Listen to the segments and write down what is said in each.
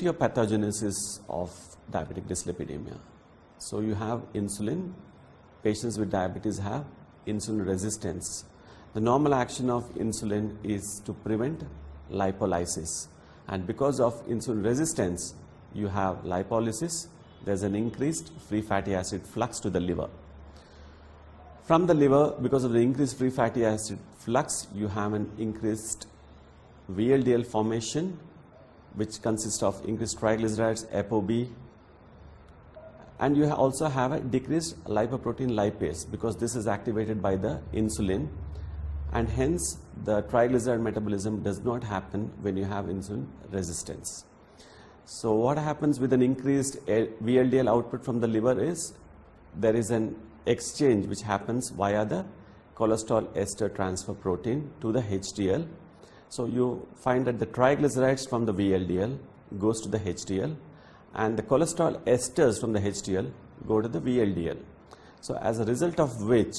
etiopathogenesis of diabetic dyslipidemia. So you have insulin. Patients with diabetes have insulin resistance. The normal action of insulin is to prevent lipolysis, and because of insulin resistance you have lipolysis. There's an increased free fatty acid flux to the liver. From the liver, because of the increased free fatty acid flux, you have an increased VLDL formation, which consists of increased triglycerides, apoB, and you also have a decreased lipoprotein lipase, because this is activated by the insulin, and hence the triglyceride metabolism does not happen when you have insulin resistance. So what happens with an increased VLDL output from the liver is there is an exchange which happens via the cholesterol ester transfer protein to the HDL. So you find that the triglycerides from the VLDL goes to the HDL, and the cholesterol esters from the HDL go to the VLDL. So as a result of which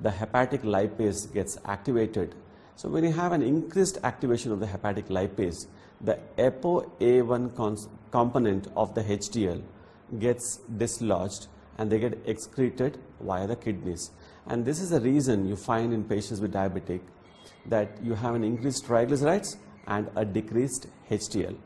the hepatic lipase gets activated. So when you have an increased activation of the hepatic lipase, the apoA1 component of the HDL gets dislodged, and they get excreted via the kidneys. And this is the reason you find in patients with diabetic that you have an increased triglycerides and a decreased HDL.